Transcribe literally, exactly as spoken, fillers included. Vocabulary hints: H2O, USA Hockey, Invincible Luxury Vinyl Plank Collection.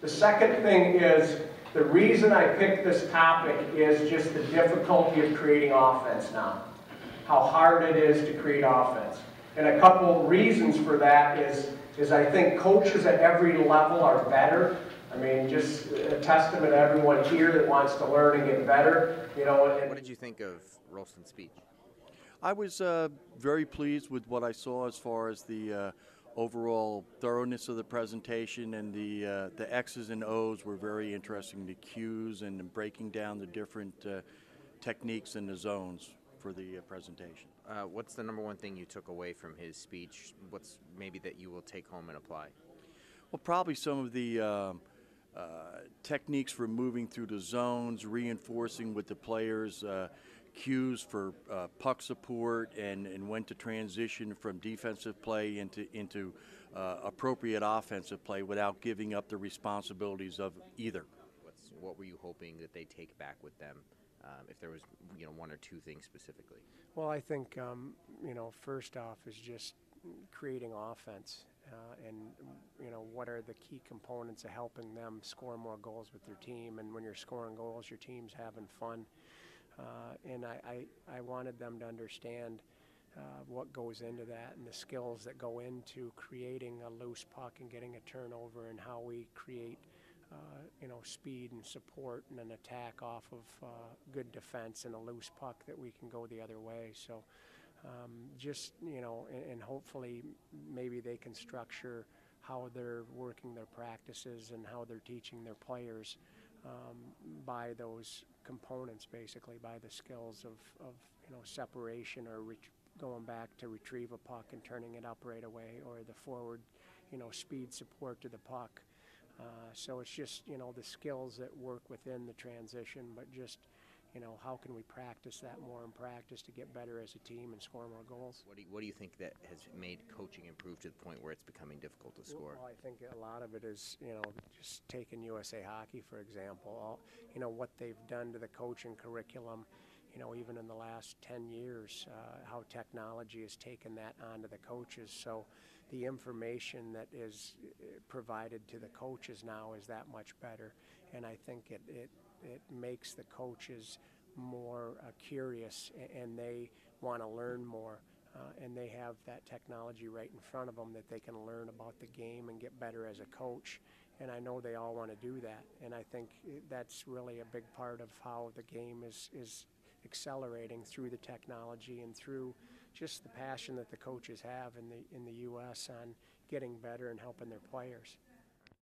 The second thing is, the reason I picked this topic is just the difficulty of creating offense now. How hard it is to create offense. And a couple reasons for that is, is I think coaches at every level are better. I mean, just a testament to everyone here that wants to learn and get better. You know. And what did you think of Rolston's speech? I was uh, very pleased with what I saw as far as the uh, overall thoroughness of the presentation, and the uh, the X's and O's were very interesting. The Q's and breaking down the different uh, techniques and the zones for the uh, presentation. Uh, what's the number one thing you took away from his speech? What's maybe that you will take home and apply? Well, probably some of the um, uh, techniques for moving through the zones, reinforcing with the players. Uh, cues for uh, puck support, and, and when to transition from defensive play into, into uh, appropriate offensive play without giving up the responsibilities of either. What's, what were you hoping that they take back with them, um, if there was you know, one or two things specifically? Well, I think, um, you know, first off is just creating offense uh, and, you know, what are the key components of helping them score more goals with their team. And when you're scoring goals, your team's having fun. Uh, and I, I, I wanted them to understand uh, what goes into that and the skills that go into creating a loose puck and getting a turnover, and how we create, uh, you know, speed and support and an attack off of uh, good defense and a loose puck that we can go the other way. So um, just, you know, and, and hopefully maybe they can structure how they're working their practices and how they're teaching their players um, by those components, basically by the skills of, of you know, separation, or going back to retrieve a puck and turning it up right away, or the forward, you know, speed support to the puck. Uh, so it's just, you know, the skills that work within the transition, but just, you know, how can we practice that more in practice to get better as a team and score more goals? What do you, what do you think that has made coaching improve to the point where it's becoming difficult to score? Well, I think a lot of it is, you know, just taking U S A Hockey, for example. All, you know, what they've done to the coaching curriculum, you know, even in the last ten years, uh, how technology has taken that onto the coaches. So the information that is provided to the coaches now is that much better. And I think it, it It makes the coaches more uh, curious, and they want to learn more, uh, and they have that technology right in front of them that they can learn about the game and get better as a coach. And I know they all want to do that, and I think that's really a big part of how the game is, is accelerating through the technology and through just the passion that the coaches have in the, in the U S on getting better and helping their players.